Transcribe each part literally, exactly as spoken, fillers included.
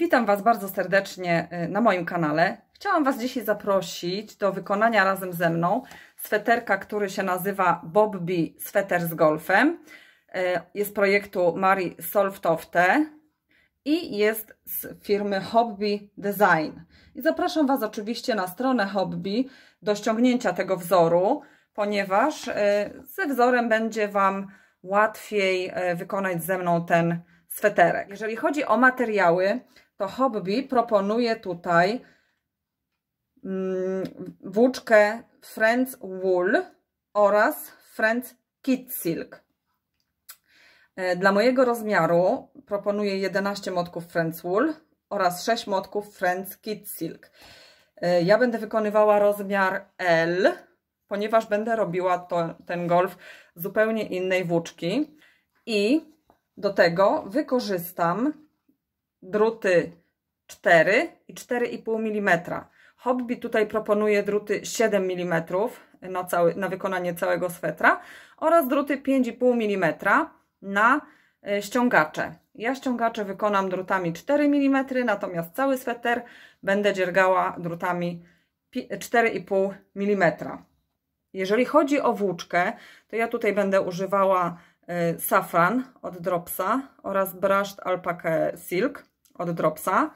Witam Was bardzo serdecznie na moim kanale. Chciałam Was dzisiaj zaprosić do wykonania razem ze mną sweterka, który się nazywa Bobbie sweter z golfem. Jest projektu Marie Solftofte i jest z firmy Hobbii Design. I zapraszam Was oczywiście na stronę Hobbii do ściągnięcia tego wzoru, ponieważ ze wzorem będzie Wam łatwiej wykonać ze mną ten sweterek. Jeżeli chodzi o materiały, to Hobbii proponuje tutaj włóczkę Friends Wool oraz French Kit Silk. Dla mojego rozmiaru proponuję jedenaście motków Friends Wool oraz sześć motków French Kit Silk. Ja będę wykonywała rozmiar L, ponieważ będę robiła to, ten golf z zupełnie innej włóczki i do tego wykorzystam druty cztery i cztery i pół milimetra. Hobbii tutaj proponuje druty siedem milimetrów na, cały, na wykonanie całego swetra oraz druty pięć i pół milimetra na ściągacze. Ja ściągacze wykonam drutami cztery milimetry, natomiast cały sweter będę dziergała drutami cztery i pół milimetra. Jeżeli chodzi o włóczkę, to ja tutaj będę używała Safran od Dropsa oraz Brushed Alpaca Silk od Dropsa.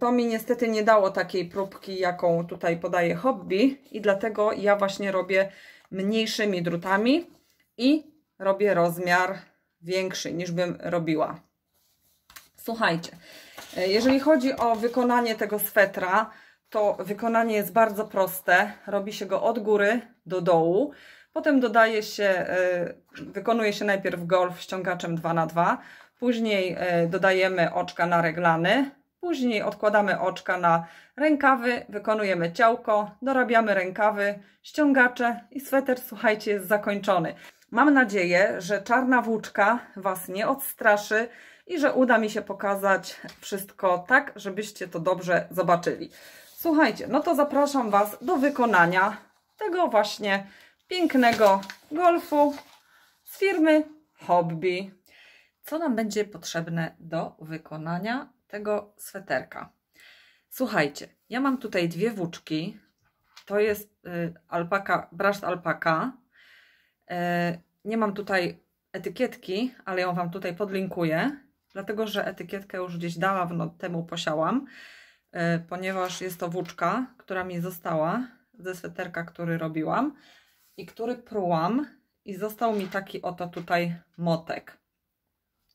To mi niestety nie dało takiej próbki, jaką tutaj podaje Hobbii, i dlatego ja właśnie robię mniejszymi drutami i robię rozmiar większy, niż bym robiła. Słuchajcie, jeżeli chodzi o wykonanie tego swetra, to wykonanie jest bardzo proste. Robi się go od góry do dołu. Potem dodaje się, wykonuje się najpierw golf ściągaczem dwa na dwa, później dodajemy oczka na reglany, później odkładamy oczka na rękawy, wykonujemy ciałko, dorabiamy rękawy, ściągacze i sweter, słuchajcie, jest zakończony. Mam nadzieję, że czarna włóczka Was nie odstraszy i że uda mi się pokazać wszystko tak, żebyście to dobrze zobaczyli. Słuchajcie, no to zapraszam Was do wykonania tego właśnie pięknego golfu z firmy Hobbii. Co nam będzie potrzebne do wykonania tego sweterka? Słuchajcie, ja mam tutaj dwie włóczki. To jest alpaka, brushed alpaka. Nie mam tutaj etykietki, ale ją Wam tutaj podlinkuję, dlatego że etykietkę już gdzieś dawno temu posiałam, ponieważ jest to włóczka, która mi została ze sweterka, który robiłam i który prułam, i został mi taki oto tutaj motek,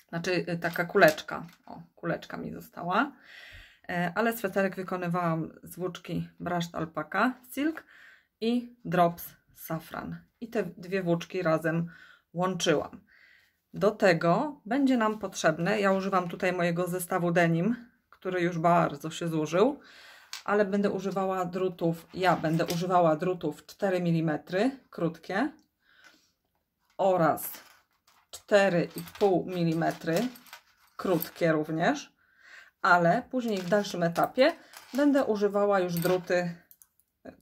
znaczy taka kuleczka, o, kuleczka mi została, ale sweterek wykonywałam z włóczki Brushed Alpaca Silk i Drops Safran i te dwie włóczki razem łączyłam. Do tego będzie nam potrzebne, ja używam tutaj mojego zestawu denim, który już bardzo się zużył, ale będę używała drutów, ja będę używała drutów cztery milimetry, krótkie, oraz cztery i pół milimetra, krótkie również, ale później w dalszym etapie będę używała już druty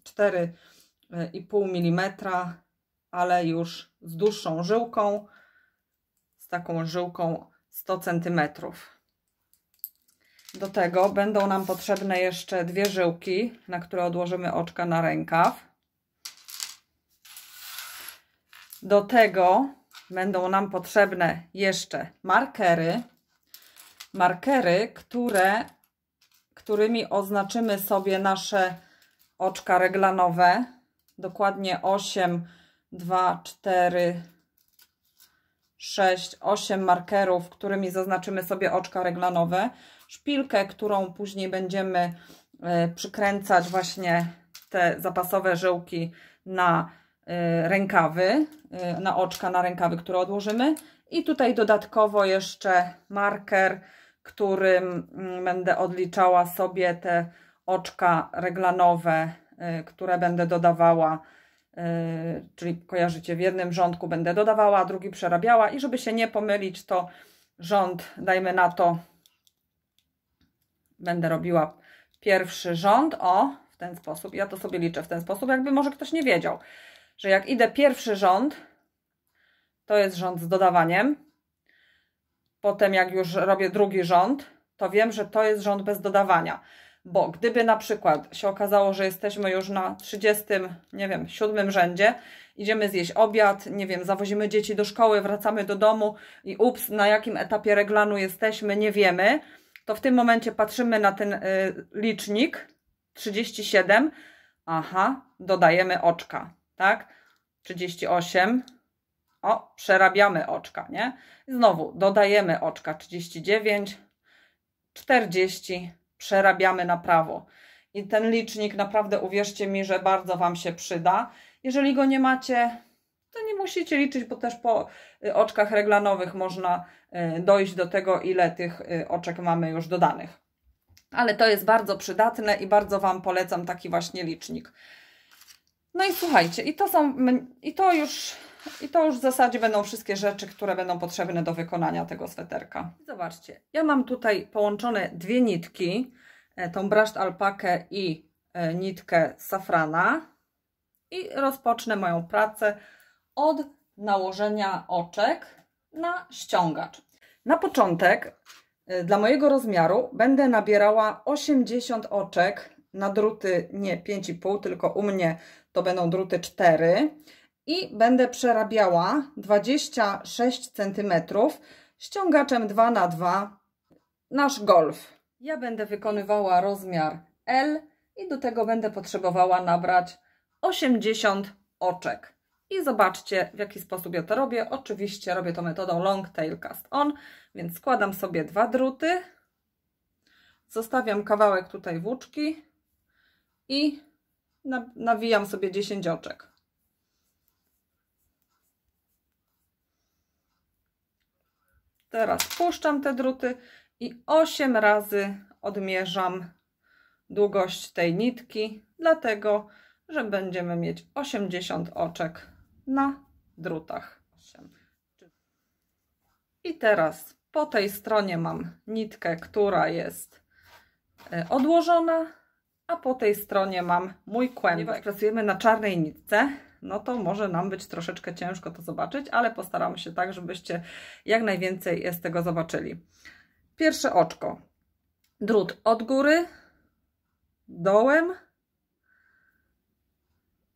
cztery i pół milimetra, ale już z dłuższą żyłką, z taką żyłką sto centymetrów. Do tego będą nam potrzebne jeszcze dwie żyłki, na które odłożymy oczka na rękaw. Do tego będą nam potrzebne jeszcze markery. Markery, które, którymi oznaczymy sobie nasze oczka reglanowe. Dokładnie osiem, dwa, cztery, sześć, osiem markerów, którymi zaznaczymy sobie oczka reglanowe. Szpilkę, którą później będziemy przykręcać właśnie te zapasowe żyłki na rękawy, na oczka, na rękawy, które odłożymy. I tutaj dodatkowo jeszcze marker, którym będę odliczała sobie te oczka reglanowe, które będę dodawała, czyli kojarzycie, w jednym rządku będę dodawała, a drugi przerabiała, i żeby się nie pomylić, to rząd, dajmy na to, będę robiła pierwszy rząd, o, w ten sposób, ja to sobie liczę w ten sposób, jakby może ktoś nie wiedział, że jak idę pierwszy rząd, to jest rząd z dodawaniem, potem jak już robię drugi rząd, to wiem, że to jest rząd bez dodawania. Bo gdyby na przykład się okazało, że jesteśmy już na trzydziestym, nie wiem, siódmym rzędzie, idziemy zjeść obiad, nie wiem, zawozimy dzieci do szkoły, wracamy do domu i ups, na jakim etapie reglanu jesteśmy, nie wiemy, to w tym momencie patrzymy na ten y, licznik trzydzieści siedem, aha, dodajemy oczka, tak? trzydzieści osiem, o, przerabiamy oczka, nie? I znowu dodajemy oczka, trzydzieści dziewięć, czterdzieści, przerabiamy na prawo. I ten licznik naprawdę, uwierzcie mi, że bardzo Wam się przyda. Jeżeli go nie macie, to nie musicie liczyć, bo też po oczkach reglanowych można dojść do tego, ile tych oczek mamy już dodanych. Ale to jest bardzo przydatne i bardzo Wam polecam taki właśnie licznik. No i słuchajcie, i to są, i to już, i to już w zasadzie będą wszystkie rzeczy, które będą potrzebne do wykonania tego sweterka. Zobaczcie, ja mam tutaj połączone dwie nitki, tą Brushed Alpakę i nitkę safrana, i rozpocznę moją pracę od nałożenia oczek na ściągacz. Na początek dla mojego rozmiaru będę nabierała osiemdziesiąt oczek na druty nie pięć i pół, tylko u mnie to będą druty cztery i będę przerabiała dwadzieścia sześć centymetrów ściągaczem dwa na dwa nasz golf. Ja będę wykonywała rozmiar L i do tego będę potrzebowała nabrać osiemdziesiąt oczek. I zobaczcie, w jaki sposób ja to robię. Oczywiście robię to metodą long tail cast on, więc składam sobie dwa druty, zostawiam kawałek tutaj włóczki i nawijam sobie dziesięć oczek. Teraz puszczam te druty i osiem razy odmierzam długość tej nitki, dlatego że będziemy mieć osiemdziesiąt oczek na drutach. I teraz po tej stronie mam nitkę, która jest odłożona, a po tej stronie mam mój kłębek. Jeśli pracujemy na czarnej nitce, no to może nam być troszeczkę ciężko to zobaczyć, ale postaram się tak, żebyście jak najwięcej z tego zobaczyli. Pierwsze oczko. Drut od góry, dołem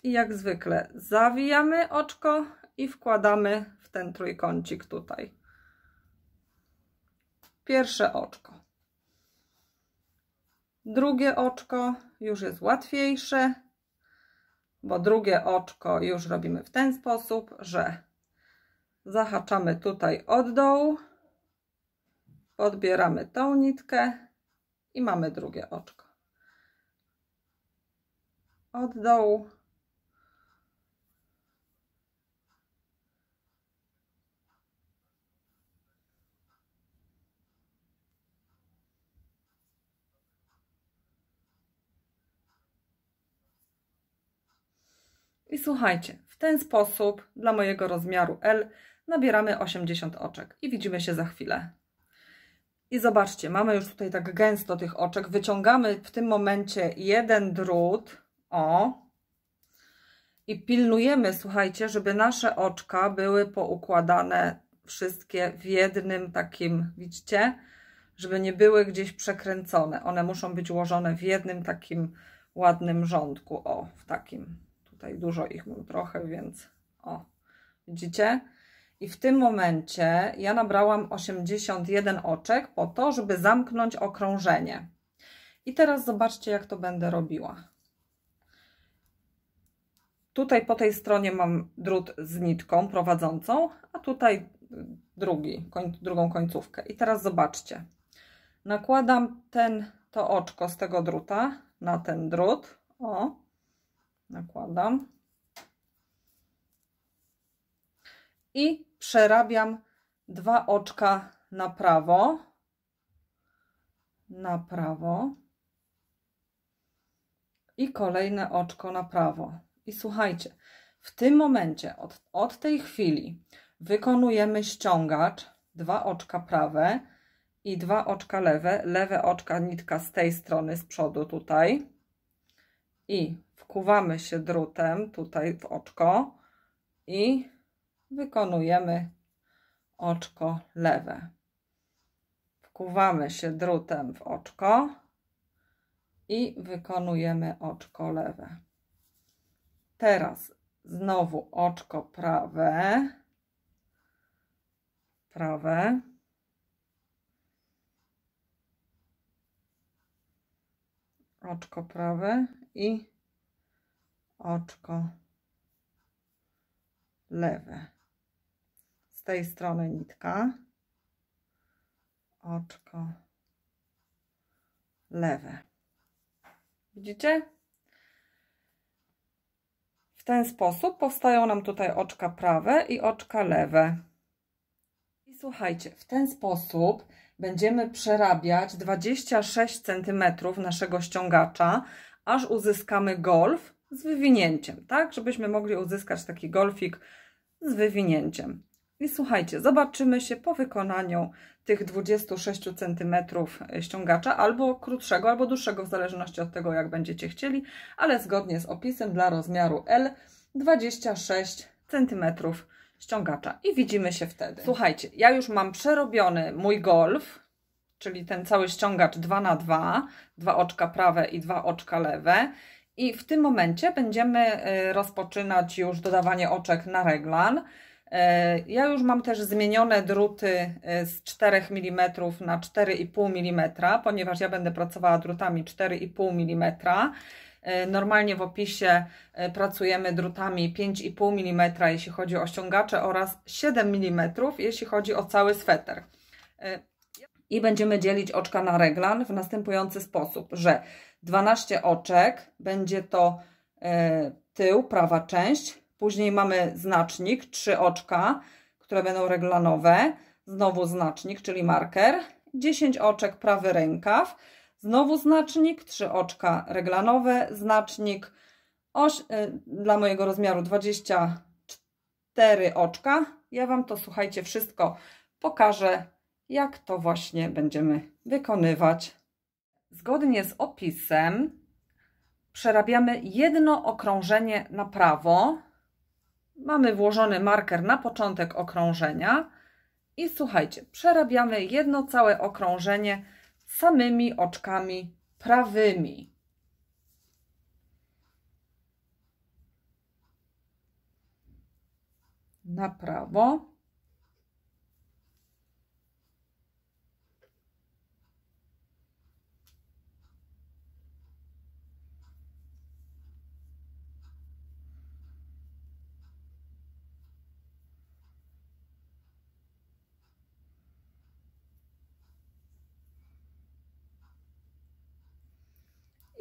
i jak zwykle zawijamy oczko i wkładamy w ten trójkącik tutaj. Pierwsze oczko. Drugie oczko już jest łatwiejsze, bo drugie oczko już robimy w ten sposób, że zahaczamy tutaj od dołu, podbieramy tą nitkę i mamy drugie oczko. Od dołu. I słuchajcie, w ten sposób dla mojego rozmiaru L nabieramy osiemdziesiąt oczek i widzimy się za chwilę. I zobaczcie, mamy już tutaj tak gęsto tych oczek, wyciągamy w tym momencie jeden drut, o, i pilnujemy, słuchajcie, żeby nasze oczka były poukładane wszystkie w jednym takim, widzicie, żeby nie były gdzieś przekręcone, one muszą być ułożone w jednym takim ładnym rządku, o, w takim. Tutaj dużo ich mam trochę, więc o, widzicie? I w tym momencie ja nabrałam osiemdziesiąt jeden oczek po to, żeby zamknąć okrążenie. I teraz zobaczcie, jak to będę robiła. Tutaj po tej stronie mam drut z nitką prowadzącą, a tutaj drugi, koń, drugą końcówkę. I teraz zobaczcie. Nakładam ten, to oczko z tego druta na ten drut. O. Nakładam i przerabiam dwa oczka na prawo, na prawo i kolejne oczko na prawo. I słuchajcie, w tym momencie, od, od tej chwili wykonujemy ściągacz, dwa oczka prawe i dwa oczka lewe, lewe oczka nitka z tej strony, z przodu tutaj i wkuwamy się drutem tutaj w oczko i wykonujemy oczko lewe. wkuwamy się drutem w oczko i wykonujemy oczko lewe. Teraz znowu oczko prawe, prawe. Oczko prawe i oczko lewe. Z tej strony nitka, oczko lewe. Widzicie? W ten sposób powstają nam tutaj oczka prawe i oczka lewe. I słuchajcie, w ten sposób będziemy przerabiać dwadzieścia sześć centymetrów naszego ściągacza, aż uzyskamy golf z wywinięciem, tak? Żebyśmy mogli uzyskać taki golfik z wywinięciem. I słuchajcie, zobaczymy się po wykonaniu tych dwudziestu sześciu centymetrów ściągacza, albo krótszego, albo dłuższego, w zależności od tego, jak będziecie chcieli, ale zgodnie z opisem dla rozmiaru L dwadzieścia sześć centymetrów ściągacza i widzimy się wtedy. Słuchajcie, ja już mam przerobiony mój golf, czyli ten cały ściągacz dwa na dwa, dwa oczka prawe i dwa oczka lewe, i w tym momencie będziemy rozpoczynać już dodawanie oczek na reglan. Ja już mam też zmienione druty z czterech milimetrów na cztery i pół milimetra, ponieważ ja będę pracowała drutami cztery i pół milimetra. Normalnie w opisie pracujemy drutami pięć i pół milimetra, jeśli chodzi o ściągacze, oraz siedem milimetrów, jeśli chodzi o cały sweter. I będziemy dzielić oczka na reglan w następujący sposób, że dwanaście oczek będzie to tył, prawa część, później mamy znacznik, trzy oczka, które będą reglanowe, znowu znacznik, czyli marker, dziesięć oczek, prawy rękaw, znowu znacznik, trzy oczka reglanowe, znacznik, oś, dla mojego rozmiaru dwadzieścia cztery oczka. Ja Wam to, słuchajcie, wszystko pokażę, jak to właśnie będziemy wykonywać. Zgodnie z opisem przerabiamy jedno okrążenie na prawo. Mamy włożony marker na początek okrążenia i słuchajcie, przerabiamy jedno całe okrążenie samymi oczkami prawymi. Na prawo.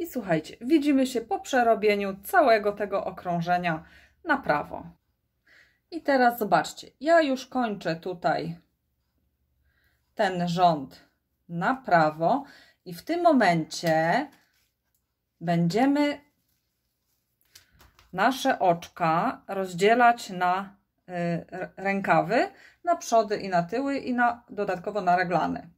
I słuchajcie, widzimy się po przerobieniu całego tego okrążenia na prawo. I teraz zobaczcie, ja już kończę tutaj ten rząd na prawo i w tym momencie będziemy nasze oczka rozdzielać na y, rękawy, na przody i na tyły i na, dodatkowo na reglany.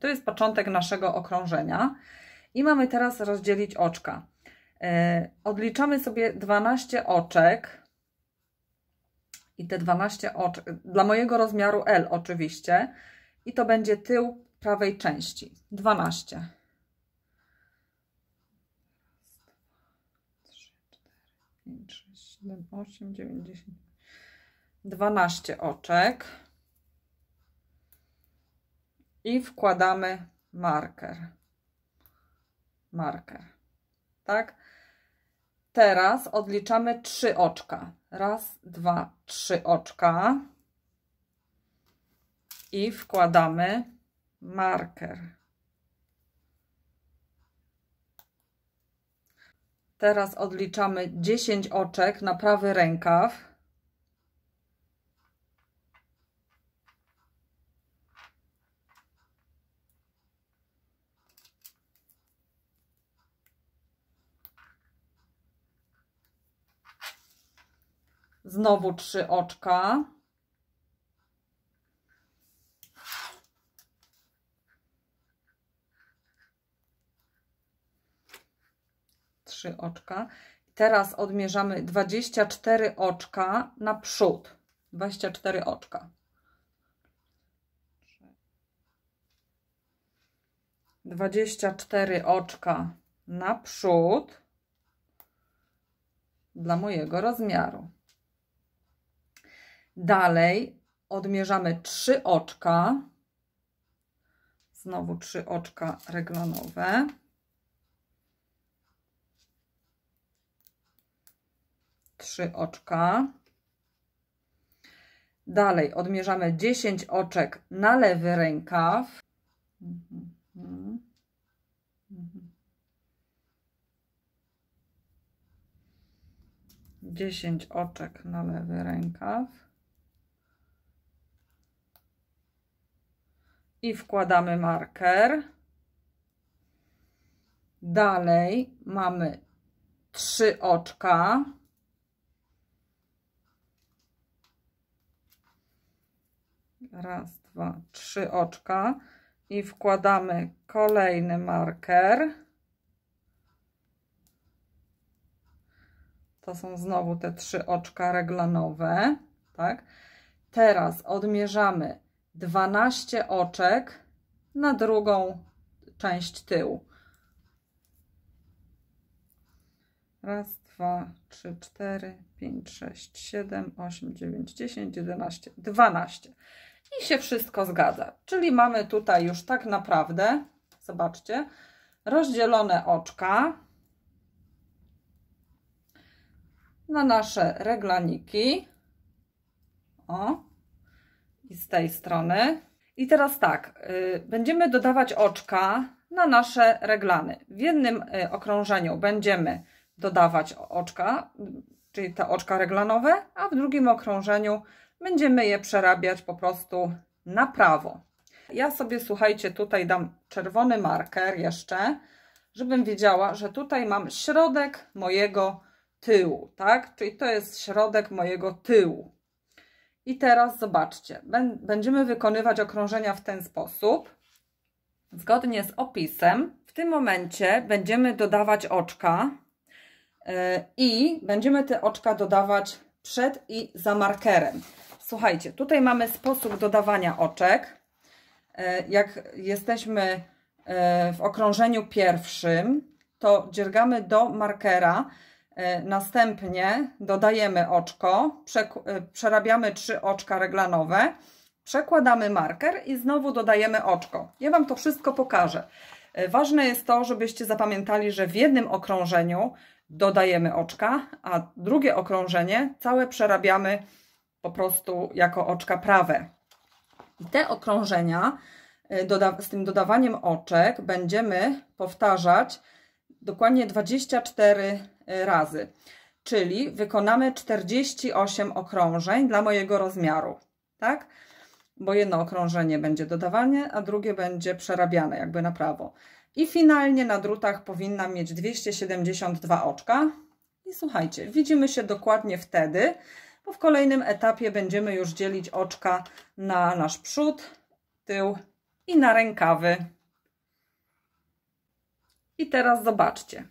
To jest początek naszego okrążenia i mamy teraz rozdzielić oczka. Odliczamy sobie dwanaście oczek i te dwanaście oczek, dla mojego rozmiaru L oczywiście, i to będzie tył prawej części, dwanaście. trzy, cztery, pięć, sześć, siedem, osiem, dziewięć, dziesięć. dwanaście oczek. I wkładamy marker, marker, tak? Teraz odliczamy trzy oczka, raz, dwa, trzy oczka i wkładamy marker. Teraz odliczamy dziesięć oczek na prawy rękaw. Znowu trzy oczka. trzy oczka. Teraz odmierzamy dwadzieścia cztery oczka na przód. dwadzieścia cztery oczka. dwadzieścia cztery oczka na przód dla mojego rozmiaru. Dalej odmierzamy trzy oczka. Znowu trzy oczka reglanowe. trzy oczka. Dalej odmierzamy dziesięć oczek na lewy rękaw. dziesięć oczek na lewy rękaw. I wkładamy marker. Dalej mamy trzy oczka. Raz, dwa, trzy oczka i wkładamy kolejny marker. To są znowu te trzy oczka reglanowe, tak? Teraz odmierzamy dwanaście oczek na drugą część tyłu. Raz, dwa, trzy, cztery, pięć, sześć, siedem, osiem, dziewięć, dziesięć, jedenaście, dwanaście. I się wszystko zgadza, czyli mamy tutaj już tak naprawdę, zobaczcie, rozdzielone oczka na nasze reglaniki. O, i z tej strony. I teraz tak, yy, będziemy dodawać oczka na nasze reglany. W jednym yy, okrążeniu będziemy dodawać oczka, czyli te oczka reglanowe, a w drugim okrążeniu będziemy je przerabiać po prostu na prawo. Ja sobie, słuchajcie, tutaj dam czerwony marker jeszcze, żebym wiedziała, że tutaj mam środek mojego tyłu, tak? Czyli to jest środek mojego tyłu. I teraz zobaczcie, będziemy wykonywać okrążenia w ten sposób. Zgodnie z opisem, w tym momencie będziemy dodawać oczka i będziemy te oczka dodawać przed i za markerem. Słuchajcie, tutaj mamy sposób dodawania oczek. Jak jesteśmy w okrążeniu pierwszym, to dziergamy do markera, następnie dodajemy oczko, przerabiamy trzy oczka reglanowe, przekładamy marker i znowu dodajemy oczko. Ja Wam to wszystko pokażę. Ważne jest to, żebyście zapamiętali, że w jednym okrążeniu dodajemy oczka, a drugie okrążenie całe przerabiamy po prostu jako oczka prawe. I te okrążenia z tym dodawaniem oczek będziemy powtarzać dokładnie dwadzieścia cztery razy, czyli wykonamy czterdzieści osiem okrążeń dla mojego rozmiaru, tak? Bo jedno okrążenie będzie dodawane, a drugie będzie przerabiane jakby na prawo. I finalnie na drutach powinna mieć dwieście siedemdziesiąt dwa oczka. I słuchajcie, widzimy się dokładnie wtedy, bo w kolejnym etapie będziemy już dzielić oczka na nasz przód, tył i na rękawy. I teraz zobaczcie.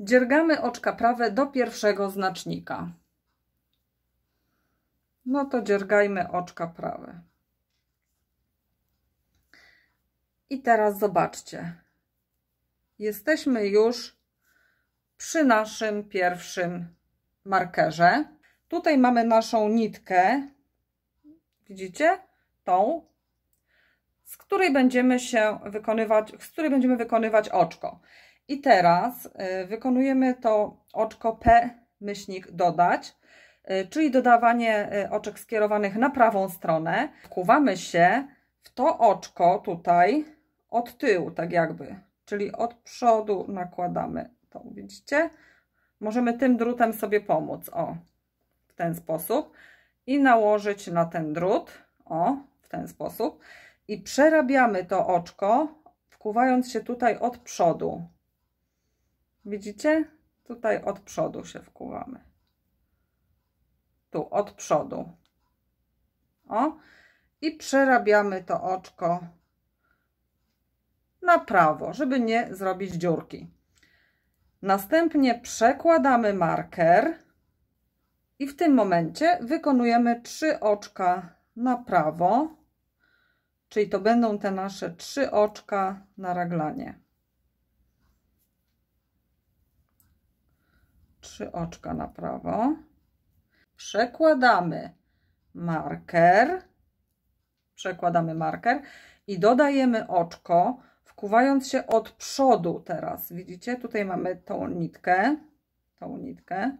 Dziergamy oczka prawe do pierwszego znacznika. No to dziergajmy oczka prawe. I teraz zobaczcie, jesteśmy już przy naszym pierwszym markerze. Tutaj mamy naszą nitkę, widzicie, tą, z której będziemy się wykonywać, z której będziemy wykonywać oczko. I teraz wykonujemy to oczko P myślnik dodać, czyli dodawanie oczek skierowanych na prawą stronę. Wkuwamy się w to oczko tutaj. Od tyłu, tak jakby, czyli od przodu nakładamy to, widzicie? Możemy tym drutem sobie pomóc, o, w ten sposób i nałożyć na ten drut, o, w ten sposób i przerabiamy to oczko, wkuwając się tutaj od przodu, widzicie? Tutaj od przodu się wkuwamy, tu od przodu, o, i przerabiamy to oczko na prawo, żeby nie zrobić dziurki. Następnie przekładamy marker i w tym momencie wykonujemy trzy oczka na prawo, czyli to będą te nasze trzy oczka na raglanie. Trzy oczka na prawo. Przekładamy marker, przekładamy marker i dodajemy oczko, wkuwając się od przodu teraz. Widzicie, tutaj mamy tą nitkę, tą nitkę.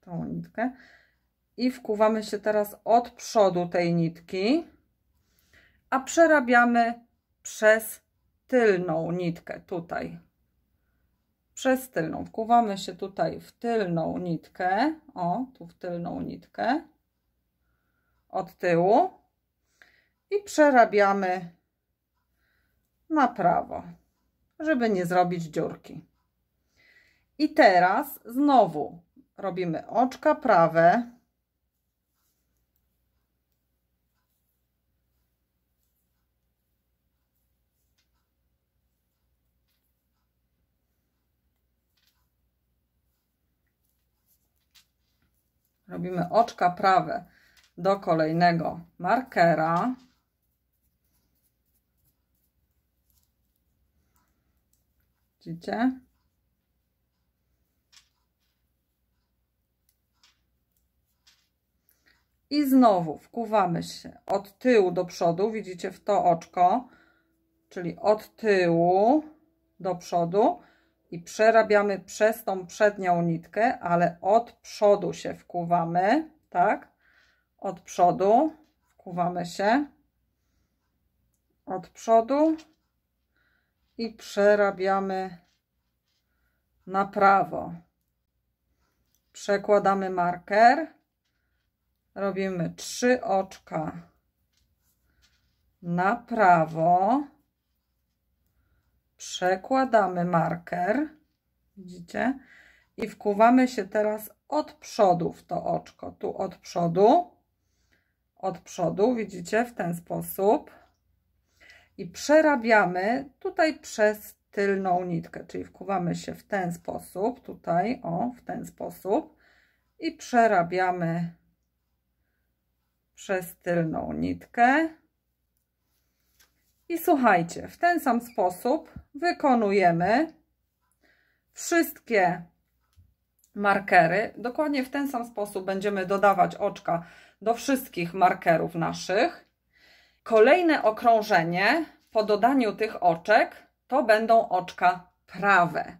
Tą nitkę i wkuwamy się teraz od przodu tej nitki, a przerabiamy przez tylną nitkę tutaj. Przez tylną. Wkuwamy się tutaj w tylną nitkę. O, tu w tylną nitkę. Od tyłu. I przerabiamy na prawo, żeby nie zrobić dziurki. I teraz znowu robimy oczka prawe. Robimy oczka prawe do kolejnego markera. Widzicie? I znowu wkuwamy się od tyłu do przodu, widzicie, w to oczko, czyli od tyłu do przodu i przerabiamy przez tą przednią nitkę, ale od przodu się wkuwamy, tak? Od przodu wkuwamy się, od przodu i przerabiamy na prawo. Przekładamy marker, robimy trzy oczka na prawo, przekładamy marker, widzicie, i wkuwamy się teraz od przodu w to oczko, tu od przodu, od przodu, widzicie, w ten sposób i przerabiamy tutaj przez tylną nitkę, czyli wkuwamy się w ten sposób, tutaj, o, w ten sposób i przerabiamy przez tylną nitkę. I słuchajcie, w ten sam sposób wykonujemy wszystkie markery. Dokładnie w ten sam sposób będziemy dodawać oczka do wszystkich markerów naszych. Kolejne okrążenie po dodaniu tych oczek to będą oczka prawe.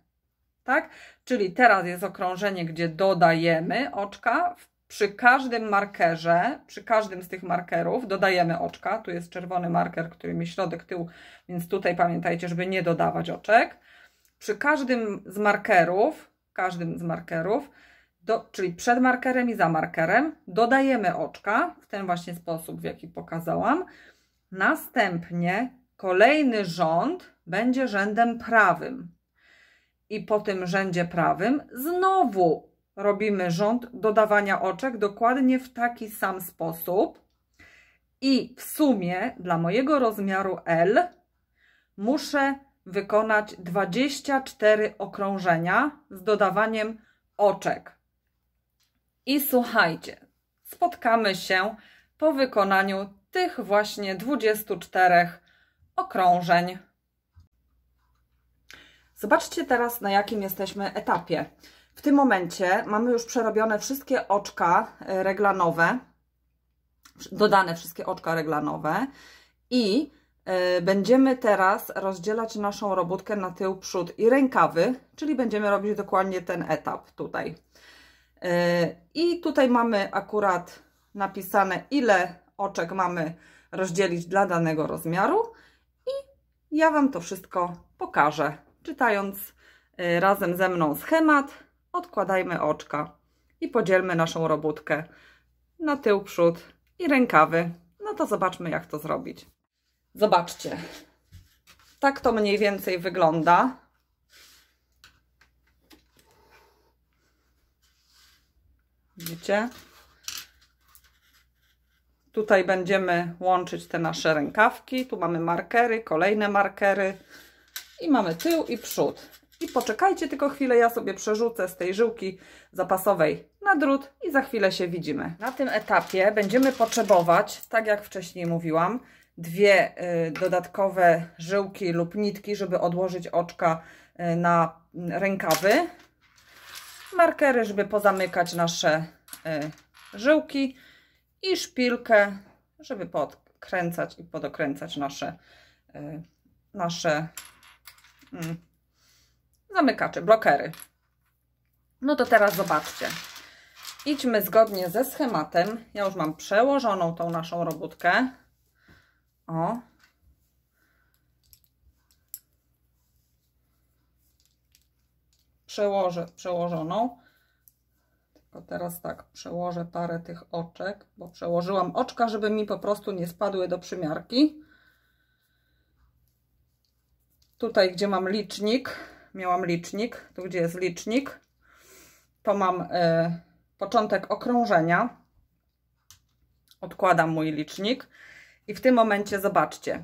Tak? Czyli teraz jest okrążenie, gdzie dodajemy oczka. Przy każdym markerze, przy każdym z tych markerów dodajemy oczka. Tu jest czerwony marker, który mi środek tyłu, więc tutaj pamiętajcie, żeby nie dodawać oczek. Przy każdym z markerów, każdym z markerów, do, czyli przed markerem i za markerem, dodajemy oczka w ten właśnie sposób, w jaki pokazałam. Następnie kolejny rząd będzie rzędem prawym. I po tym rzędzie prawym znowu robimy rząd dodawania oczek dokładnie w taki sam sposób i w sumie dla mojego rozmiaru L muszę wykonać dwadzieścia cztery okrążenia z dodawaniem oczek. I słuchajcie, spotkamy się po wykonaniu tych właśnie dwudziestu czterech okrążeń. Zobaczcie teraz, na jakim jesteśmy etapie. W tym momencie mamy już przerobione wszystkie oczka reglanowe, dodane wszystkie oczka reglanowe i będziemy teraz rozdzielać naszą robótkę na tył, przód i rękawy, czyli będziemy robić dokładnie ten etap tutaj. I tutaj mamy akurat napisane, ile oczek mamy rozdzielić dla danego rozmiaru i ja Wam to wszystko pokażę, czytając razem ze mną schemat. Odkładajmy oczka i podzielmy naszą robótkę na tył, przód i rękawy. No to zobaczmy, jak to zrobić. Zobaczcie, tak to mniej więcej wygląda. Widzicie? Tutaj będziemy łączyć te nasze rękawki. Tu mamy markery, kolejne markery. I mamy tył i przód. I poczekajcie tylko chwilę, ja sobie przerzucę z tej żyłki zapasowej na drut i za chwilę się widzimy. Na tym etapie będziemy potrzebować, tak jak wcześniej mówiłam, dwie dodatkowe żyłki lub nitki, żeby odłożyć oczka na rękawy. Markery, żeby pozamykać nasze żyłki. I szpilkę, żeby podkręcać i podokręcać nasze, yy, nasze yy, zamykacze, blokery. No to teraz zobaczcie. Idźmy zgodnie ze schematem. Ja już mam przełożoną tą naszą robótkę. O. Przełożę przełożoną. Tylko teraz tak, przełożę parę tych oczek, bo przełożyłam oczka, żeby mi po prostu nie spadły do przymiarki. Tutaj, gdzie mam licznik, miałam licznik, tu gdzie jest licznik, to mam y, początek okrążenia. Odkładam mój licznik i w tym momencie zobaczcie, y,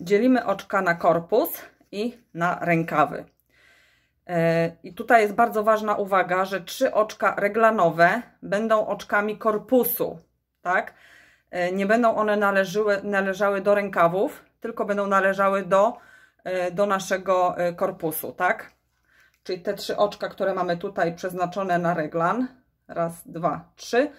dzielimy oczka na korpus i na rękawy. I tutaj jest bardzo ważna uwaga, że trzy oczka reglanowe będą oczkami korpusu, tak? Nie będą one należyły, należały do rękawów, tylko będą należały do, do naszego korpusu, tak? Czyli te trzy oczka, które mamy tutaj przeznaczone na reglan, raz, dwa, trzy,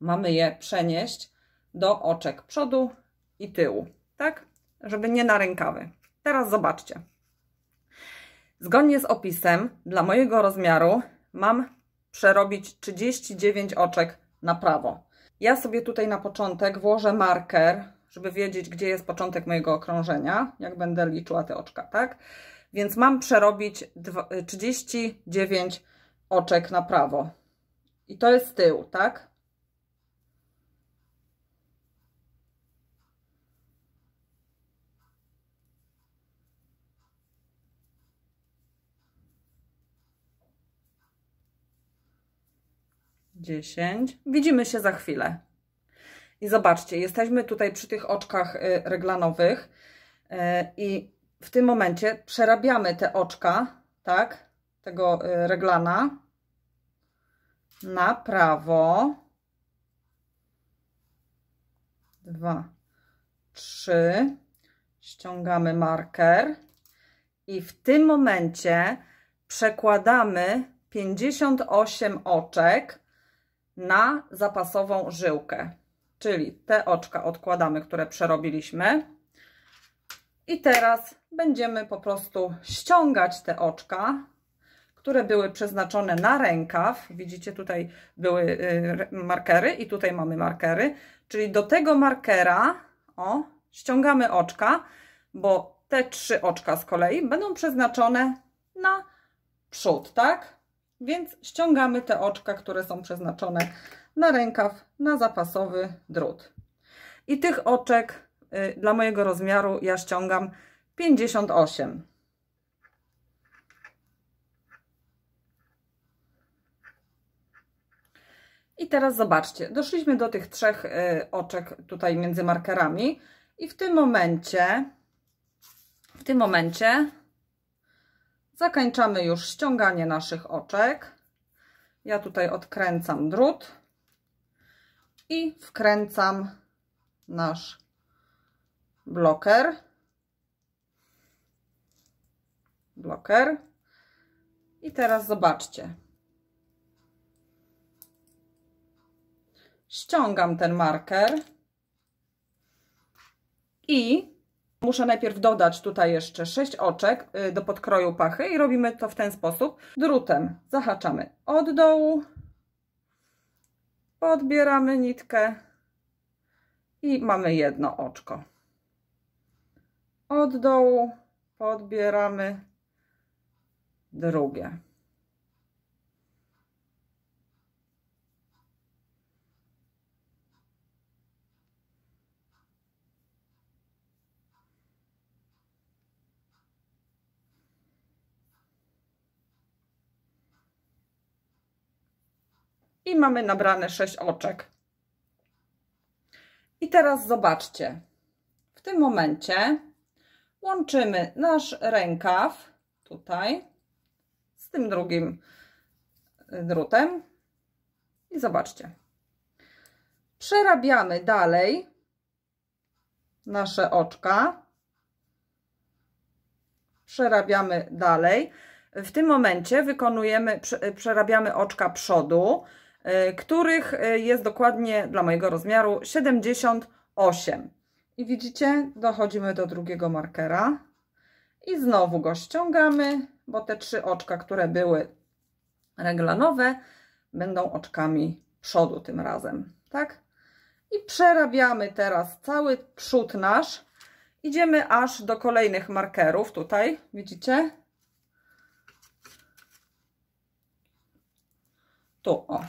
mamy je przenieść do oczek przodu i tyłu, tak? Żeby nie na rękawy. Teraz zobaczcie. Zgodnie z opisem, dla mojego rozmiaru mam przerobić trzydzieści dziewięć oczek na prawo. Ja sobie tutaj na początek włożę marker, żeby wiedzieć, gdzie jest początek mojego okrążenia, jak będę liczyła te oczka, tak? Więc mam przerobić trzydzieści dziewięć oczek na prawo. I to jest tył, tak? dziesięć. Widzimy się za chwilę. I zobaczcie, jesteśmy tutaj przy tych oczkach reglanowych i w tym momencie przerabiamy te oczka, tak, tego reglana na prawo. Dwa, trzy. Ściągamy marker i w tym momencie przekładamy pięćdziesiąt osiem oczek na zapasową żyłkę, czyli te oczka odkładamy, które przerobiliśmy i teraz będziemy po prostu ściągać te oczka, które były przeznaczone na rękaw, widzicie tutaj były markery i tutaj mamy markery, czyli do tego markera o, ściągamy oczka, bo te trzy oczka z kolei będą przeznaczone na przód, tak? Więc ściągamy te oczka, które są przeznaczone na rękaw, na zapasowy drut. I tych oczek y, dla mojego rozmiaru ja ściągam pięćdziesiąt osiem. I teraz zobaczcie, doszliśmy do tych trzech y, oczek tutaj między markerami i w tym momencie, w tym momencie zakończamy już ściąganie naszych oczek. Ja tutaj odkręcam drut i wkręcam nasz bloker. Bloker. I teraz zobaczcie. Ściągam ten marker i muszę najpierw dodać tutaj jeszcze sześć oczek do podkroju pachy i robimy to w ten sposób. Drutem zahaczamy od dołu, podbieramy nitkę i mamy jedno oczko. Od dołu podbieramy drugie. I mamy nabrane sześć oczek. I teraz zobaczcie, w tym momencie łączymy nasz rękaw tutaj z tym drugim drutem i zobaczcie, przerabiamy dalej nasze oczka, przerabiamy dalej. W tym momencie wykonujemy, przerabiamy oczka przodu, których jest dokładnie dla mojego rozmiaru siedemdziesiąt osiem. I widzicie, dochodzimy do drugiego markera i znowu go ściągamy, bo te trzy oczka, które były reglanowe, będą oczkami przodu tym razem, tak? I przerabiamy teraz cały przód nasz, idziemy aż do kolejnych markerów tutaj, widzicie? Tu, o.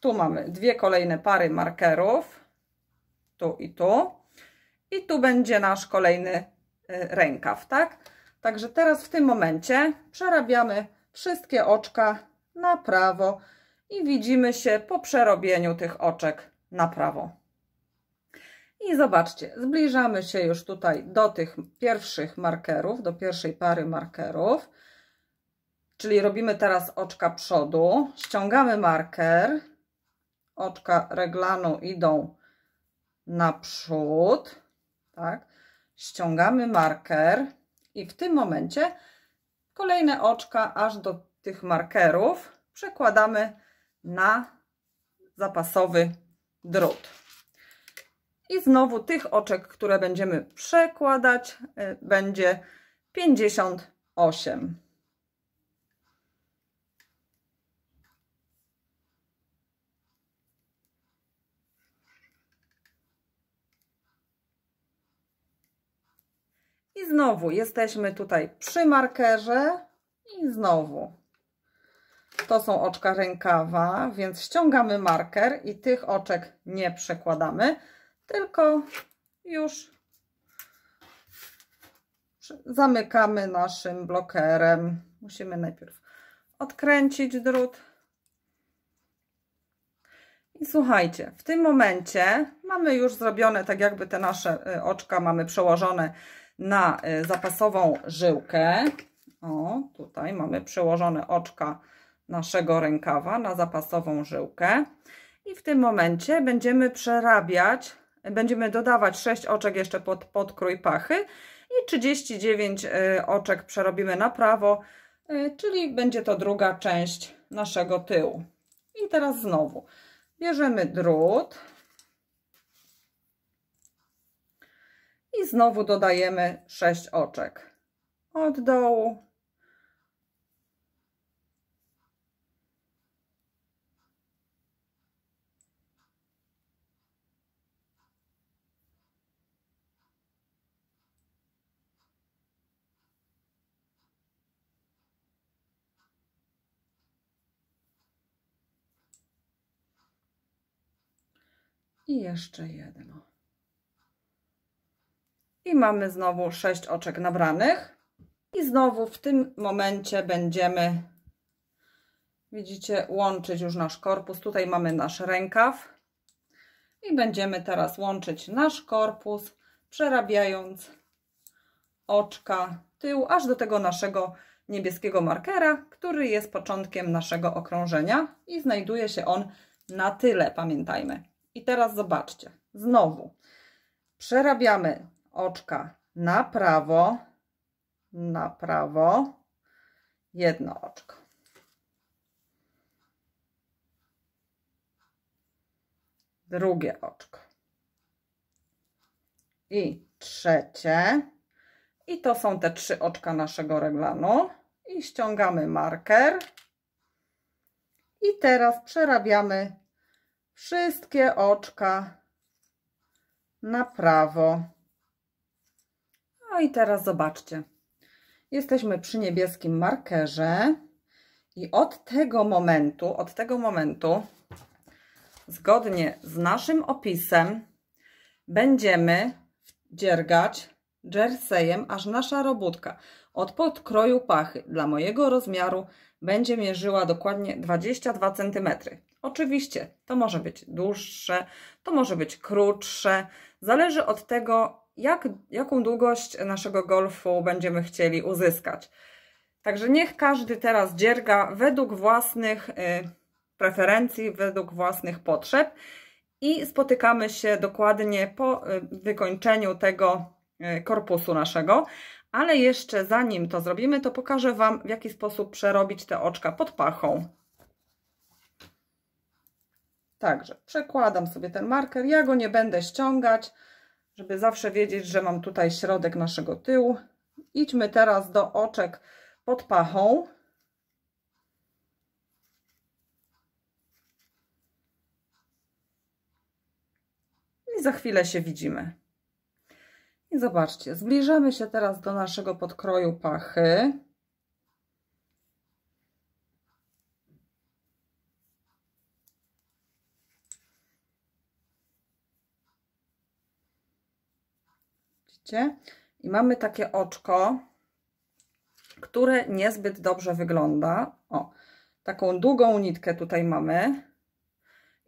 Tu mamy dwie kolejne pary markerów, tu i tu, i tu będzie nasz kolejny rękaw, tak? Także teraz w tym momencie przerabiamy wszystkie oczka na prawo i widzimy się po przerobieniu tych oczek na prawo. I zobaczcie, zbliżamy się już tutaj do tych pierwszych markerów, do pierwszej pary markerów. Czyli robimy teraz oczka przodu, ściągamy marker, oczka reglanu idą naprzód, tak? Ściągamy marker i w tym momencie kolejne oczka aż do tych markerów przekładamy na zapasowy drut. I znowu tych oczek, które będziemy przekładać, będzie pięćdziesiąt osiem. I znowu jesteśmy tutaj przy markerze i znowu to są oczka rękawa, więc ściągamy marker i tych oczek nie przekładamy, tylko już zamykamy naszym blokerem. Musimy najpierw odkręcić drut. I słuchajcie, w tym momencie mamy już zrobione, tak jakby te nasze oczka mamy przełożone na zapasową żyłkę. O, tutaj mamy przełożone oczka naszego rękawa na zapasową żyłkę i w tym momencie będziemy przerabiać, będziemy dodawać sześć oczek jeszcze pod podkrój pachy i trzydzieści dziewięć oczek przerobimy na prawo, czyli będzie to druga część naszego tyłu. I teraz znowu bierzemy drut i znowu dodajemy sześć oczek od dołu. I jeszcze jedno. I mamy znowu sześć oczek nabranych. I znowu w tym momencie będziemy, widzicie, łączyć już nasz korpus. Tutaj mamy nasz rękaw. I będziemy teraz łączyć nasz korpus, przerabiając oczka tyłu, aż do tego naszego niebieskiego markera, który jest początkiem naszego okrążenia. I znajduje się on na tyle, pamiętajmy. I teraz zobaczcie, znowu przerabiamy oczka na prawo, na prawo, jedno oczko. Drugie oczko. I trzecie. I to są te trzy oczka naszego reglanu. I ściągamy marker. I teraz przerabiamy wszystkie oczka na prawo. No i teraz zobaczcie, jesteśmy przy niebieskim markerze i od tego momentu, od tego momentu, zgodnie z naszym opisem, będziemy dziergać jersejem, aż nasza robótka od podkroju pachy dla mojego rozmiaru będzie mierzyła dokładnie dwadzieścia dwa centymetry. Oczywiście to może być dłuższe, to może być krótsze, zależy od tego, jak, jaką długość naszego golfu będziemy chcieli uzyskać. Także niech każdy teraz dzierga według własnych y, preferencji, według własnych potrzeb i spotykamy się dokładnie po y, wykończeniu tego y, korpusu naszego. Ale jeszcze zanim to zrobimy, to pokażę Wam, w jaki sposób przerobić te oczka pod pachą. Także przekładam sobie ten marker, ja go nie będę ściągać, żeby zawsze wiedzieć, że mam tutaj środek naszego tyłu. Idźmy teraz do oczek pod pachą. I za chwilę się widzimy. I zobaczcie, zbliżamy się teraz do naszego podkroju pachy. Widzicie? I mamy takie oczko, które niezbyt dobrze wygląda. O, taką długą nitkę tutaj mamy.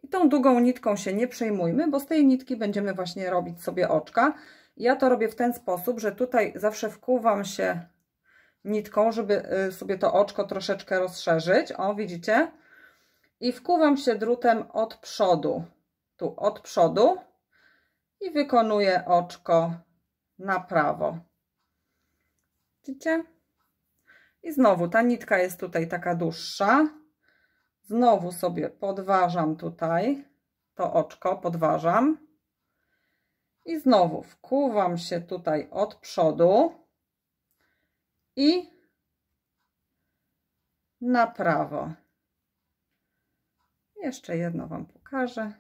I tą długą nitką się nie przejmujmy, bo z tej nitki będziemy właśnie robić sobie oczka. Ja to robię w ten sposób, że tutaj zawsze wkuwam się nitką, żeby sobie to oczko troszeczkę rozszerzyć. O, widzicie? I wkuwam się drutem od przodu. Tu od przodu. I wykonuję oczko na prawo. Widzicie? I znowu ta nitka jest tutaj taka dłuższa. Znowu sobie podważam tutaj to oczko, podważam. I znowu wkuwam się tutaj od przodu i na prawo. Jeszcze jedno Wam pokażę.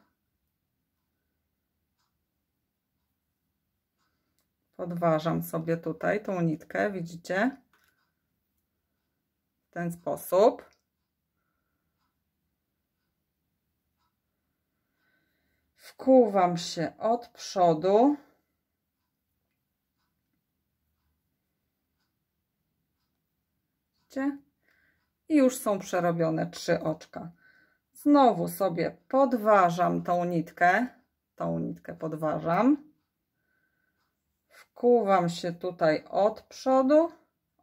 Podważam sobie tutaj tą nitkę, widzicie? W ten sposób. Wkuwam się od przodu i już są przerobione trzy oczka. Znowu sobie podważam tą nitkę, tą nitkę podważam, wkuwam się tutaj od przodu,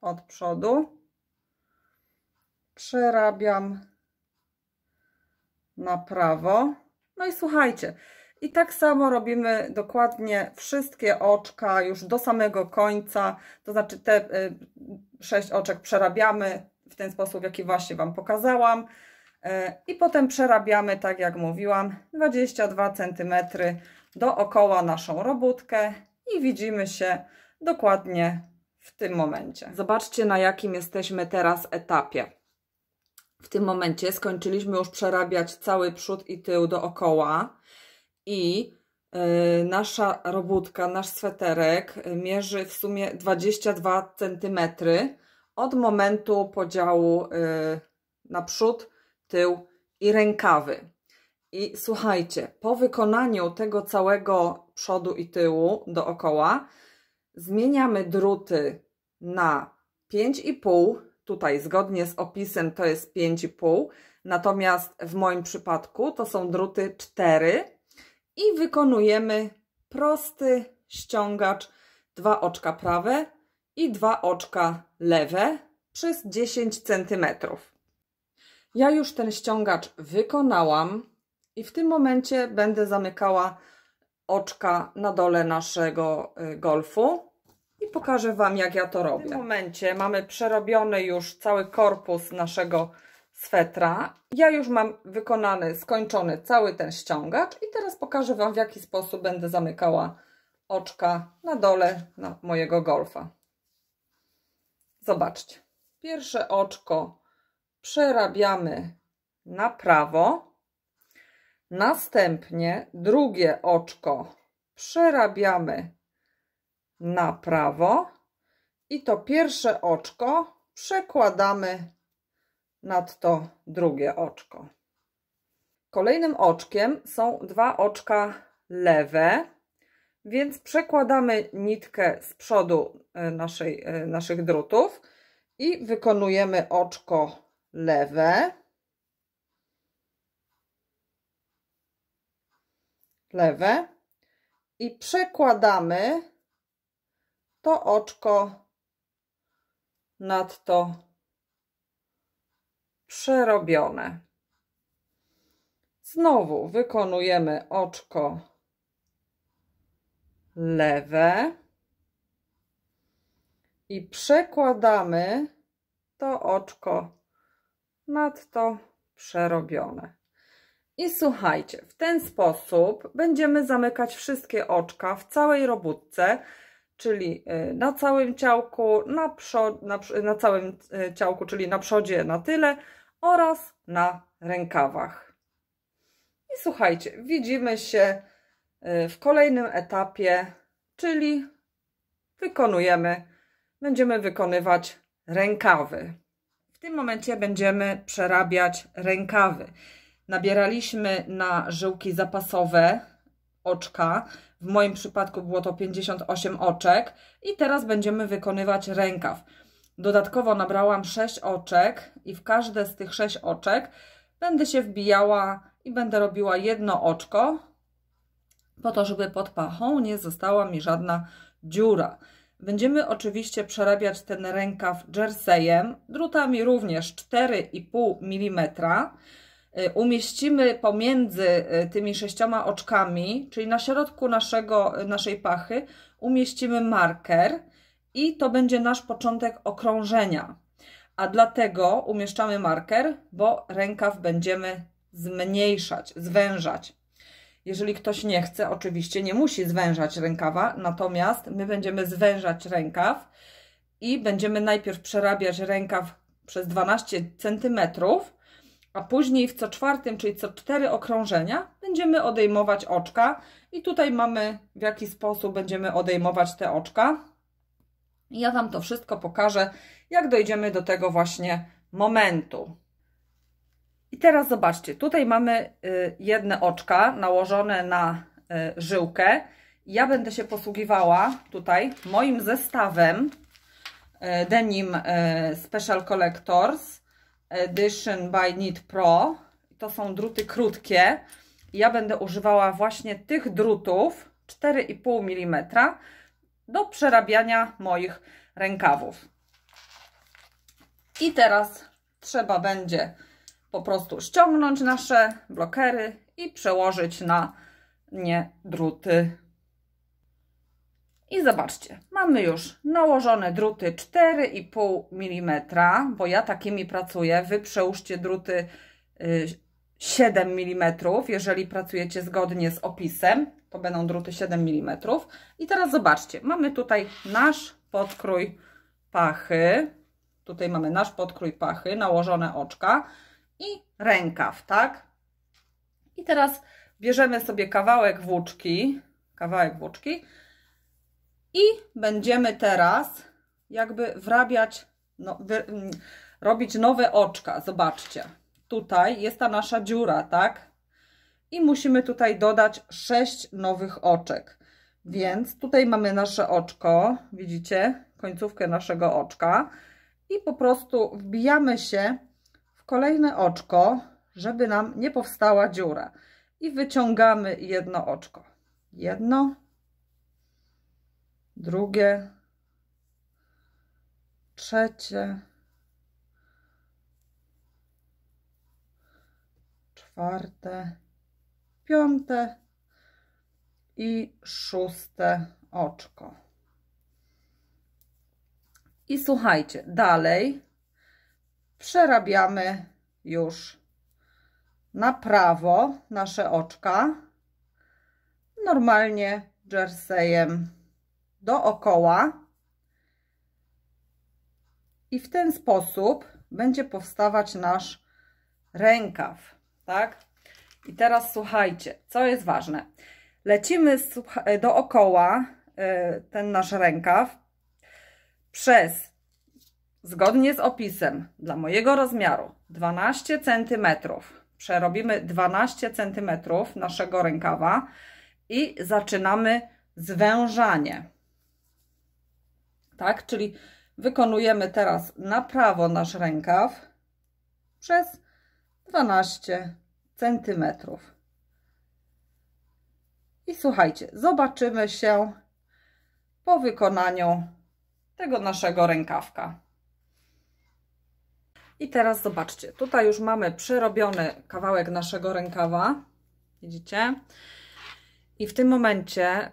od przodu, przerabiam na prawo. No i słuchajcie, i tak samo robimy dokładnie wszystkie oczka już do samego końca, to znaczy te sześć oczek przerabiamy w ten sposób, jaki właśnie Wam pokazałam i potem przerabiamy, tak jak mówiłam, dwadzieścia dwa centymetry dookoła naszą robótkę i widzimy się dokładnie w tym momencie. Zobaczcie, na jakim jesteśmy teraz etapie. W tym momencie skończyliśmy już przerabiać cały przód i tył dookoła i y, nasza robótka, nasz sweterek mierzy w sumie dwadzieścia dwa centymetry od momentu podziału y, na przód, tył i rękawy. I słuchajcie, po wykonaniu tego całego przodu i tyłu dookoła zmieniamy druty na pięć i pół. Tutaj zgodnie z opisem to jest pięć i pół, natomiast w moim przypadku to są druty cztery i wykonujemy prosty ściągacz, dwa oczka prawe i dwa oczka lewe przez dziesięć centymetrów. Ja już ten ściągacz wykonałam i w tym momencie będę zamykała oczka na dole naszego golfu. I pokażę Wam, jak ja to robię. W tym momencie mamy przerobiony już cały korpus naszego swetra. Ja już mam wykonany, skończony cały ten ściągacz i teraz pokażę Wam, w jaki sposób będę zamykała oczka na dole na mojego golfa. Zobaczcie. Pierwsze oczko przerabiamy na prawo. Następnie drugie oczko przerabiamy na prawo i to pierwsze oczko przekładamy nad to drugie oczko. Kolejnym oczkiem są dwa oczka lewe, więc przekładamy nitkę z przodu naszej, naszych drutów i wykonujemy oczko lewe lewe i przekładamy to oczko nad to przerobione. Znowu wykonujemy oczko lewe i przekładamy to oczko nad to przerobione. I słuchajcie, w ten sposób będziemy zamykać wszystkie oczka w całej robótce, czyli na całym ciałku, na, przod, na, na całym ciałku, czyli na przodzie, na tyle oraz na rękawach. I słuchajcie, widzimy się w kolejnym etapie, czyli wykonujemy, będziemy wykonywać rękawy. W tym momencie będziemy przerabiać rękawy. Nabieraliśmy na żyłki zapasowe oczka, w moim przypadku było to pięćdziesiąt osiem oczek i teraz będziemy wykonywać rękaw. Dodatkowo nabrałam sześć oczek i w każde z tych sześciu oczek będę się wbijała i będę robiła jedno oczko, po to, żeby pod pachą nie została mi żadna dziura. Będziemy oczywiście przerabiać ten rękaw jersejem, drutami również cztery i pół milimetra. Umieścimy pomiędzy tymi sześcioma oczkami, czyli na środku naszego, naszej pachy, umieścimy marker i to będzie nasz początek okrążenia. A dlatego umieszczamy marker, bo rękaw będziemy zmniejszać, zwężać. Jeżeli ktoś nie chce, oczywiście nie musi zwężać rękawa, natomiast my będziemy zwężać rękaw i będziemy najpierw przerabiać rękaw przez dwanaście centymetrów, a później w co czwartym, czyli co cztery okrążenia, będziemy odejmować oczka i tutaj mamy, w jaki sposób będziemy odejmować te oczka. Ja Wam to wszystko pokażę, jak dojdziemy do tego właśnie momentu. I teraz zobaczcie, tutaj mamy jedne oczka nałożone na żyłkę. Ja będę się posługiwała tutaj moim zestawem Denim Special Collectors Edition by Knit Pro. To są druty krótkie. Ja będę używała właśnie tych drutów cztery i pół milimetra do przerabiania moich rękawów. I teraz trzeba będzie po prostu ściągnąć nasze blokery i przełożyć na nie druty. I zobaczcie, mamy już nałożone druty cztery i pół milimetra, bo ja takimi pracuję. Wy przełóżcie druty siedem milimetrów, jeżeli pracujecie zgodnie z opisem, to będą druty siedem milimetrów. I teraz zobaczcie, mamy tutaj nasz podkrój pachy, tutaj mamy nasz podkrój pachy, nałożone oczka i rękaw, tak? I teraz bierzemy sobie kawałek włóczki, kawałek włóczki, i będziemy teraz jakby wrabiać, no, wy, robić nowe oczka. Zobaczcie, tutaj jest ta nasza dziura, tak? I musimy tutaj dodać sześć nowych oczek. Więc tutaj mamy nasze oczko, widzicie, końcówkę naszego oczka. I po prostu wbijamy się w kolejne oczko, żeby nam nie powstała dziura. I wyciągamy jedno oczko. Jedno. Drugie, trzecie, czwarte, piąte i szóste oczko. I słuchajcie, dalej przerabiamy już na prawo nasze oczka normalnie jersejem dookoła i w ten sposób będzie powstawać nasz rękaw, tak? I teraz słuchajcie, co jest ważne. Lecimy dookoła ten nasz rękaw przez, zgodnie z opisem, dla mojego rozmiaru dwanaście centymetrów. Przerobimy dwanaście centymetrów naszego rękawa i zaczynamy zwężanie. Tak, czyli wykonujemy teraz na prawo nasz rękaw przez dwanaście centymetrów. I słuchajcie, zobaczymy się po wykonaniu tego naszego rękawka. I teraz zobaczcie, tutaj już mamy przerobiony kawałek naszego rękawa, widzicie? I w tym momencie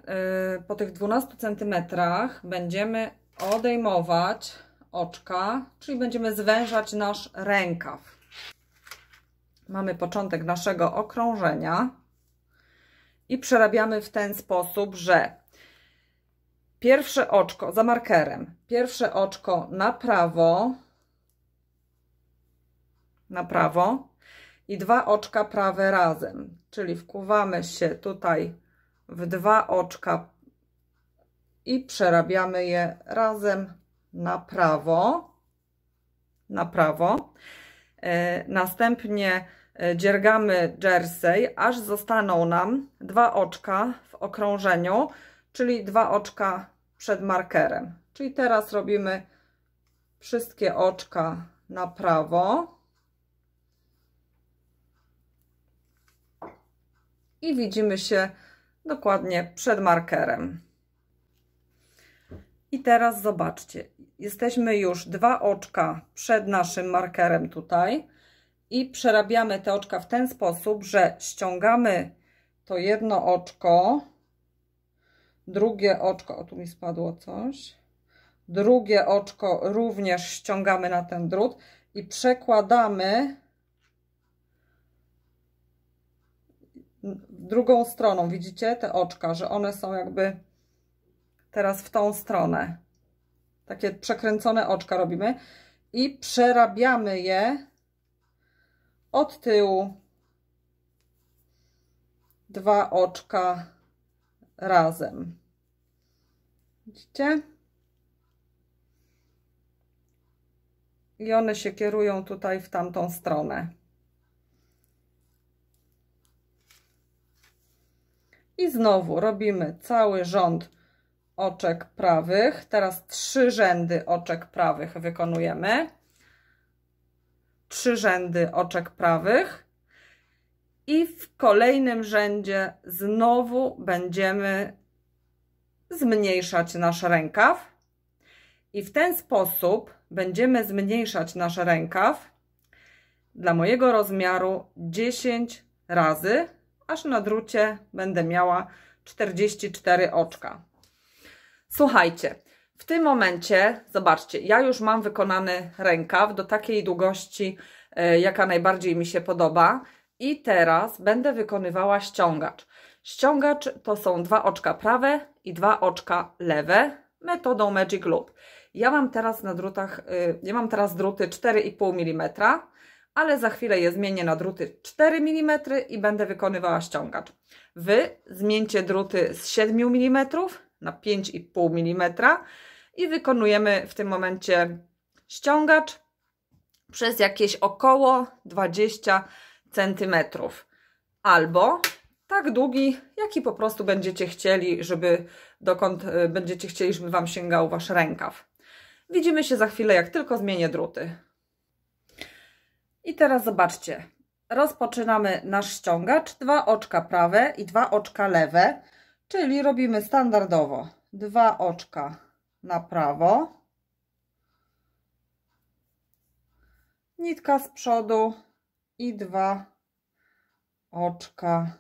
yy, po tych dwunastu centymetrach będziemy odejmować oczka, czyli będziemy zwężać nasz rękaw. Mamy początek naszego okrążenia i przerabiamy w ten sposób, że pierwsze oczko za markerem, pierwsze oczko na prawo, na prawo i dwa oczka prawe razem, czyli wkuwamy się tutaj w dwa oczka i przerabiamy je razem na prawo, na prawo. Następnie dziergamy jersey, aż zostaną nam dwa oczka w okrążeniu, czyli dwa oczka przed markerem. Czyli teraz robimy wszystkie oczka na prawo i widzimy się dokładnie przed markerem. I teraz zobaczcie, jesteśmy już dwa oczka przed naszym markerem tutaj i przerabiamy te oczka w ten sposób, że ściągamy to jedno oczko, drugie oczko, o tu mi spadło coś, drugie oczko również ściągamy na ten drut i przekładamy drugą stroną, widzicie te oczka, że one są jakby teraz w tą stronę, takie przekręcone oczka robimy i przerabiamy je od tyłu dwa oczka razem, widzicie? I one się kierują tutaj w tamtą stronę. I znowu robimy cały rząd oczek prawych, teraz trzy rzędy oczek prawych wykonujemy, trzy rzędy oczek prawych i w kolejnym rzędzie znowu będziemy zmniejszać nasz rękaw i w ten sposób będziemy zmniejszać nasz rękaw dla mojego rozmiaru dziesięć razy, aż na drucie będę miała czterdzieści cztery oczka. Słuchajcie, w tym momencie, zobaczcie, ja już mam wykonany rękaw do takiej długości, y, jaka najbardziej mi się podoba i teraz będę wykonywała ściągacz. Ściągacz to są dwa oczka prawe i dwa oczka lewe metodą Magic Loop. Ja mam teraz na drutach, y, ja mam teraz druty cztery i pół milimetra, ale za chwilę je zmienię na druty cztery milimetry i będę wykonywała ściągacz. Wy zmieńcie druty z siedmiu milimetrów na pięć i pół milimetra i wykonujemy w tym momencie ściągacz przez jakieś około dwadzieścia centymetrów albo tak długi, jaki po prostu będziecie chcieli, żeby dokąd będziecie chcieli, żeby Wam sięgał Wasz rękaw. Widzimy się za chwilę, jak tylko zmienię druty. I teraz zobaczcie, rozpoczynamy nasz ściągacz, dwa oczka prawe i dwa oczka lewe, czyli robimy standardowo dwa oczka na prawo, nitka z przodu i dwa oczka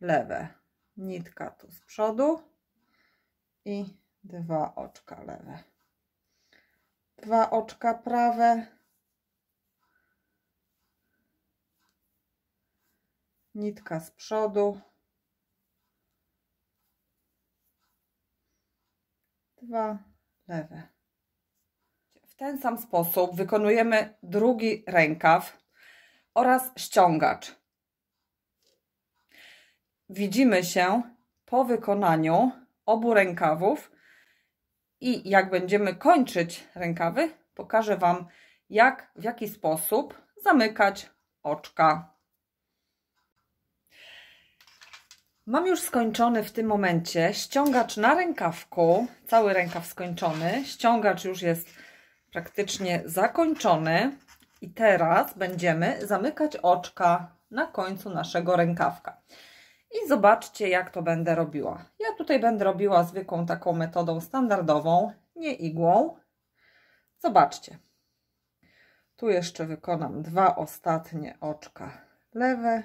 lewe, nitka tu z przodu i dwa oczka lewe, dwa oczka prawe, nitka z przodu, dwa lewe. W ten sam sposób wykonujemy drugi rękaw oraz ściągacz. Widzimy się po wykonaniu obu rękawów i jak będziemy kończyć rękawy, pokażę Wam, jak, w jaki sposób zamykać oczka. Mam już skończony w tym momencie ściągacz na rękawku, cały rękaw skończony, ściągacz już jest praktycznie zakończony i teraz będziemy zamykać oczka na końcu naszego rękawka. i zobaczcie, jak to będę robiła. Ja tutaj będę robiła zwykłą taką metodą standardową, nie igłą. Zobaczcie. Tu jeszcze wykonam dwa ostatnie oczka lewe.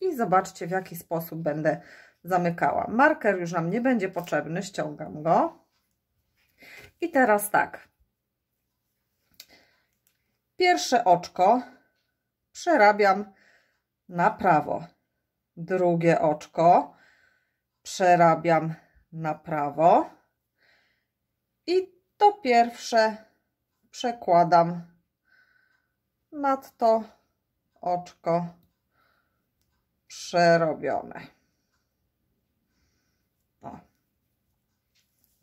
I zobaczcie, w jaki sposób będę zamykała. Marker już nam nie będzie potrzebny, ściągam go. I teraz tak. Pierwsze oczko przerabiam na prawo. Drugie oczko przerabiam na prawo. I to pierwsze przekładam nad to oczko przerobione. O.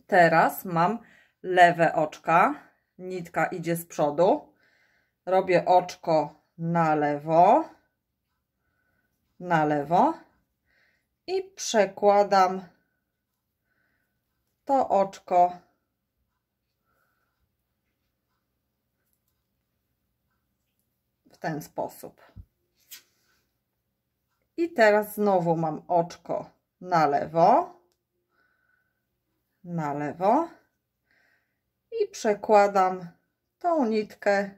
Teraz mam lewe oczka, nitka idzie z przodu, robię oczko na lewo, na lewo i przekładam to oczko w ten sposób. I teraz znowu mam oczko na lewo, na lewo i przekładam tą nitkę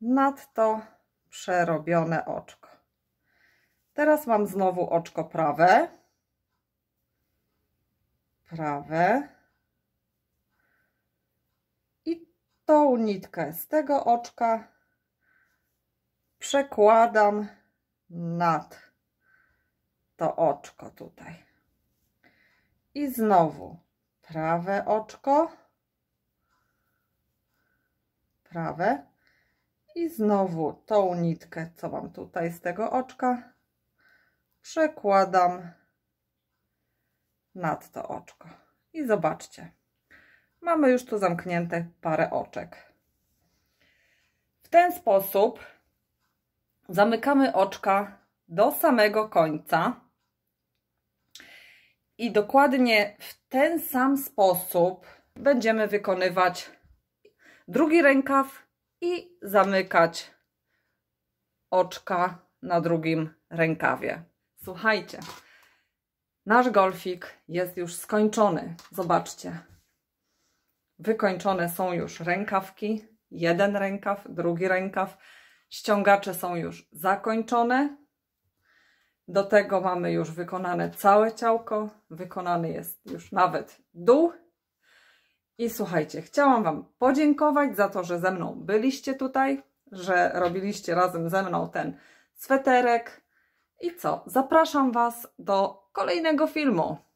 nad to przerobione oczko. Teraz mam znowu oczko prawe, prawe i tą nitkę z tego oczka przekładam nad to oczko tutaj i znowu prawe oczko, prawe i znowu tą nitkę, co mam tutaj z tego oczka, przekładam nad to oczko i zobaczcie, mamy już tu zamknięte parę oczek. W ten sposób zamykamy oczka do samego końca i dokładnie w ten sam sposób będziemy wykonywać drugi rękaw i zamykać oczka na drugim rękawie. Słuchajcie, nasz golfik jest już skończony. Zobaczcie, wykończone są już rękawki, jeden rękaw, drugi rękaw. Ściągacze są już zakończone, do tego mamy już wykonane całe ciałko, wykonany jest już nawet dół. I słuchajcie, chciałam Wam podziękować za to, że ze mną byliście tutaj, że robiliście razem ze mną ten sweterek. I co? Zapraszam Was do kolejnego filmu.